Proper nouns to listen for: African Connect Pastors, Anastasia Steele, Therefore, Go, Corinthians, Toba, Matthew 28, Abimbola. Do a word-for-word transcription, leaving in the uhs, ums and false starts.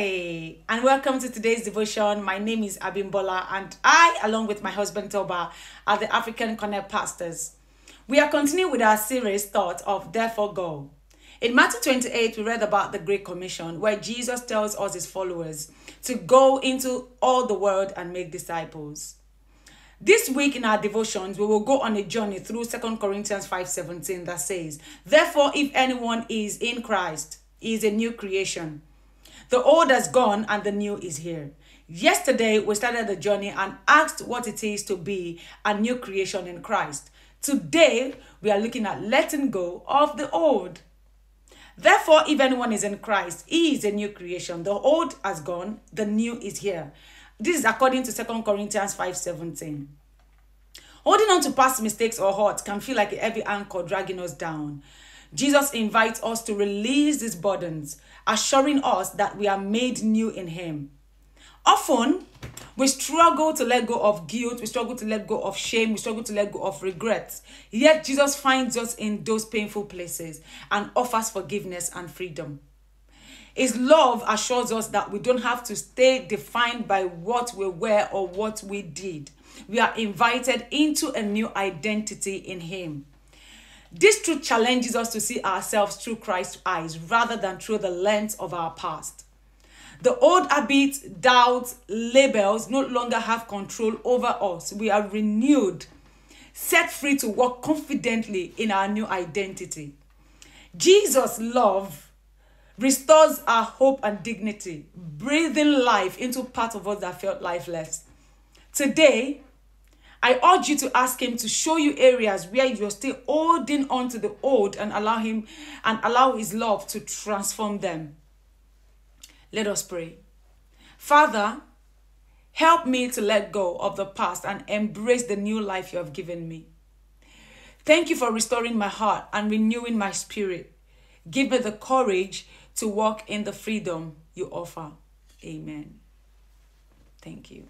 Hey, and welcome to today's devotion. My name is Abimbola, and I, along with my husband Toba, are the African Connect Pastors. We are continuing with our series thought of Therefore, Go. In Matthew twenty-eight, we read about the Great Commission, where Jesus tells us his followers to go into all the world and make disciples. This week in our devotions, we will go on a journey through Second Corinthians five seventeen that says, "Therefore, if anyone is in Christ, he is a new creation. The old has gone and the new is here." Yesterday, we started the journey and asked what it is to be a new creation in Christ. Today, we are looking at letting go of the old. Therefore, if anyone is in Christ, he is a new creation. The old has gone, the new is here. This is according to Second Corinthians five seventeen. Holding on to past mistakes or hurt can feel like a heavy anchor dragging us down. Jesus invites us to release these burdens, assuring us that we are made new in him. Often, we struggle to let go of guilt, we struggle to let go of shame, we struggle to let go of regrets. Yet Jesus finds us in those painful places and offers forgiveness and freedom. His love assures us that we don't have to stay defined by what we were or what we did. We are invited into a new identity in him. This truth challenges us to see ourselves through Christ's eyes rather than through the lens of our past. The old habits, doubts, labels no longer have control over us. We are renewed, set free to walk confidently in our new identity. Jesus' love restores our hope and dignity, breathing life into parts of us that felt lifeless. Today, I urge you to ask him to show you areas where you're still holding on to the old and allow him and allow his love to transform them. Let us pray. Father, help me to let go of the past and embrace the new life you have given me. Thank you for restoring my heart and renewing my spirit. Give me the courage to walk in the freedom you offer. Amen. Thank you.